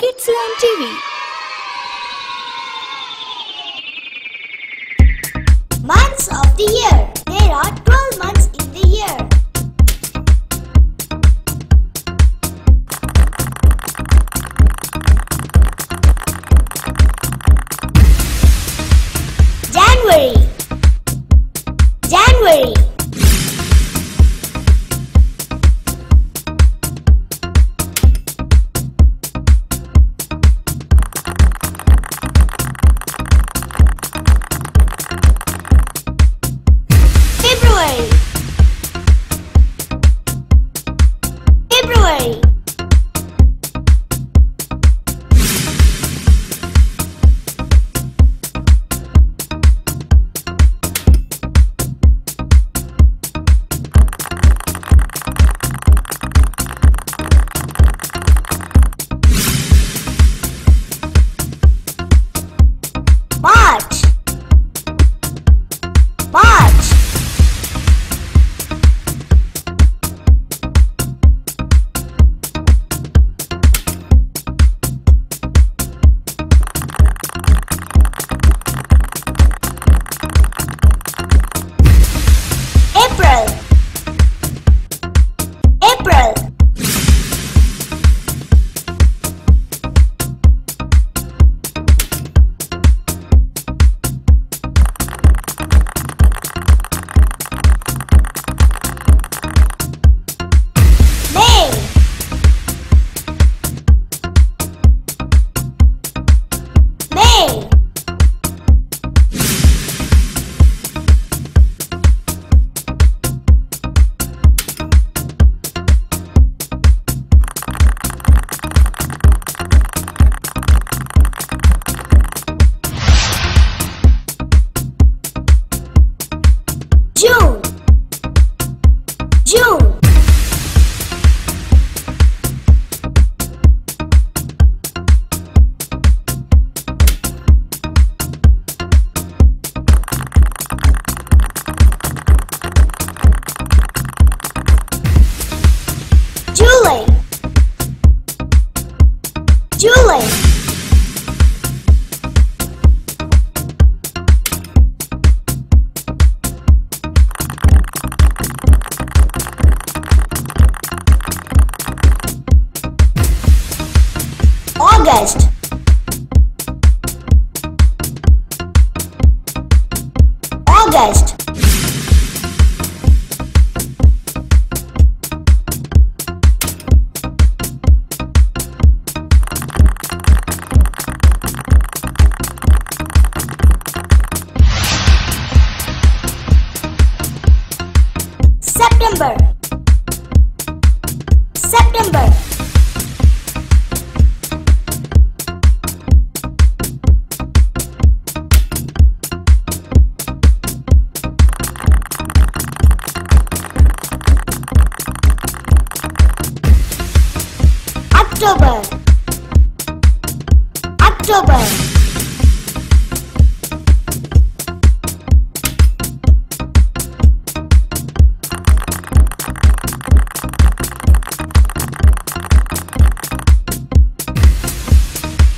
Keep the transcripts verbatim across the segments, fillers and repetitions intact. kidslearnTV. Months of the year. There are twelve months in the year. January. January. February. March. March. June. June. July. July. August. August. September. September. October. October.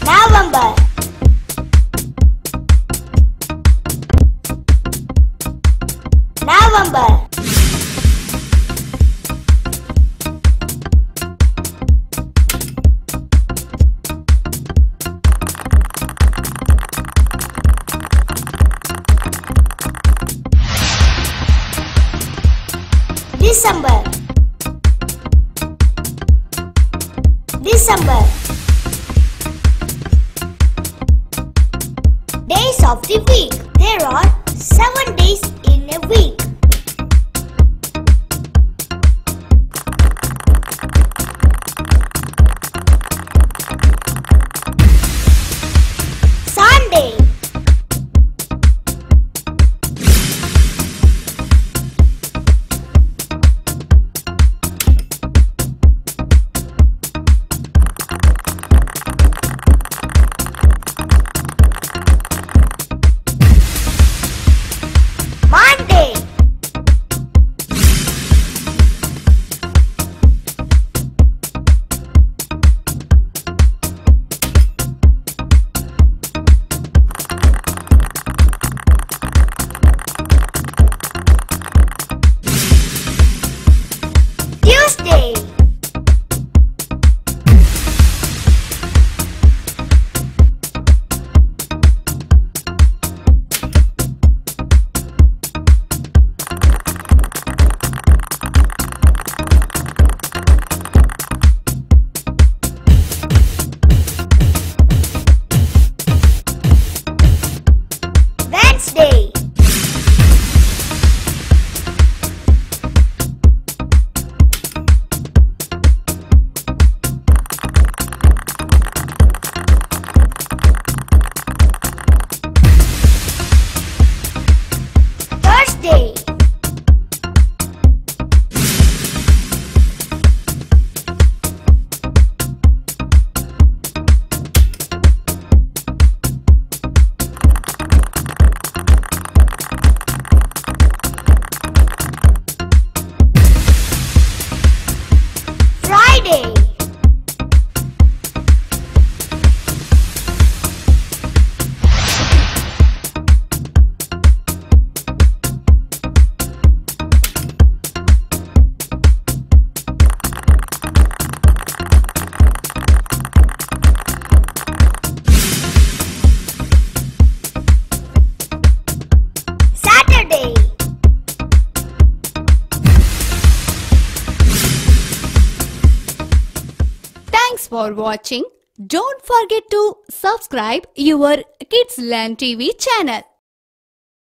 November. November. December. December. Days of the week. There are seven days in a week. Sunday. Monday. for watching. Don't forget to subscribe your Kidslearn T V channel.